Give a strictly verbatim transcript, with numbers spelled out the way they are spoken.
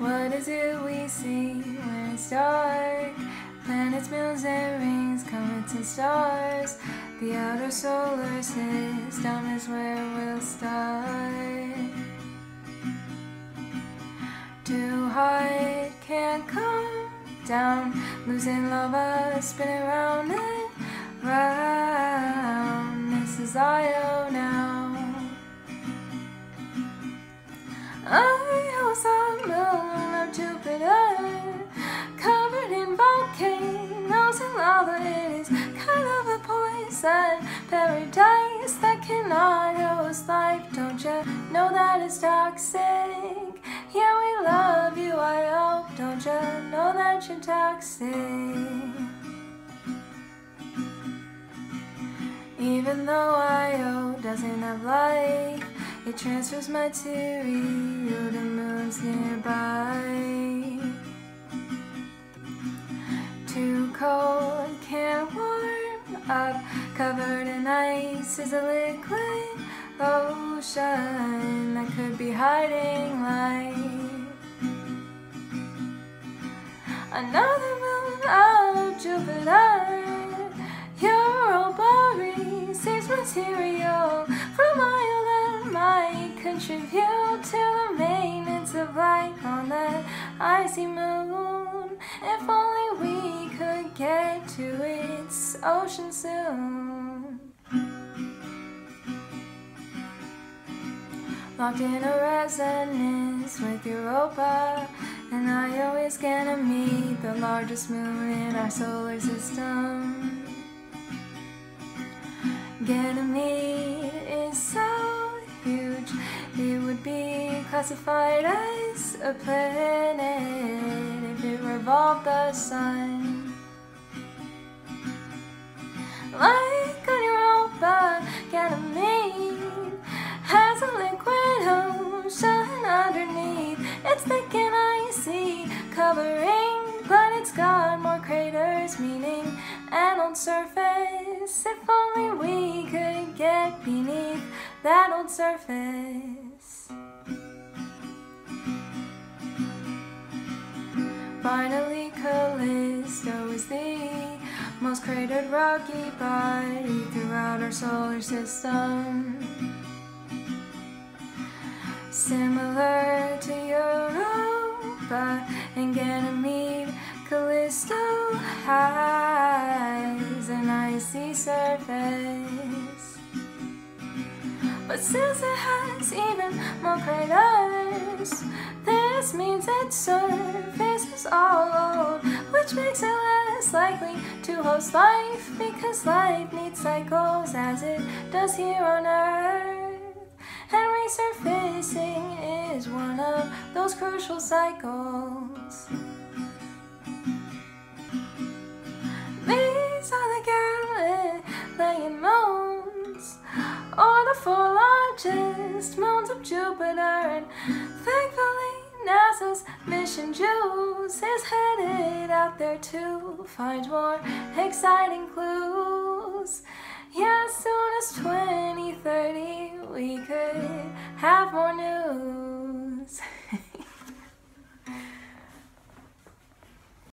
What is it we see when it's dark? Planets, moons and rings, comets and stars. The outer solar system is where we'll start. Too hard, can't come down. Losing lava, spinning round and round. This is Io now. I host a moon of Jupiter, covered in volcanoes and lava. It is kind of a poison paradise that cannot host life. Don't you know that it's toxic? Yeah, we love you, Io. Don't you know that you're toxic? Even though Io doesn't have life, it transfers material to moons nearby. Too cold, can't warm up. Covered in ice is a liquid ocean that could be hiding light. Another moon of Jupiter, Europa receives material from Io that might contribute to the maintenance of life on that icy moon. If only we could get to its ocean soon. Locked in a resonance with Europa, and Io is Ganymede, the largest moon in our solar system. Ganymede is so huge, it would be classified as a planet if it revolved the sun. Like on Europa, Ganymede has a liquid ocean underneath. It's thick and icy, covering, but it's got more craters, meaning an old surface. If only we could get beneath that old surface. Finally, Callisto is the most cratered rocky body throughout our solar system. Similar to Europa and Ganymede, Callisto has an icy surface, but since it has even more craters, this means its surface is all old, which makes it less likely to host life, because life needs cycles as it does here on Earth. And resurfacing is one of those crucial cycles. These are the Galilean moons, or the four largest moons of Jupiter. And thankfully, NASA's mission JUICE is headed out there to find more exciting clues.